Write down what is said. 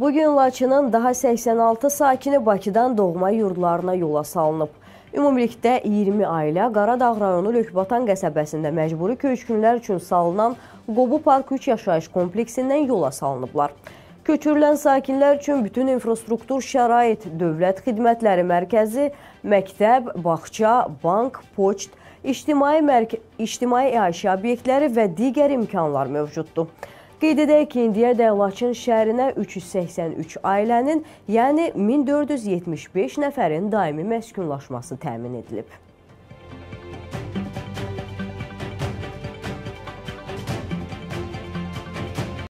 Bugün Laçının daha 86 sakini Bakıdan doğma yurdlarına yola salınıb. Ümumilikdə 20 ailə Qaradağ rayonu Lökbatan qəsəbəsində məcburi köçkünlər üçün salınan Qobu Park 3 yaşayış kompleksindən yola salınıblar. Köçürülən sakinlər üçün bütün infrastruktur şərait, dövlət xidmətləri mərkəzi, məktəb, bağça, bank, poçt, ictimai əşya obyektləri və digər imkanlar mövcuddur. Qeyd edək ki, indiyədək Laçın şəhərinə 383 ailənin, yəni 1475 nəfərin daimi məskunlaşması təmin edilib.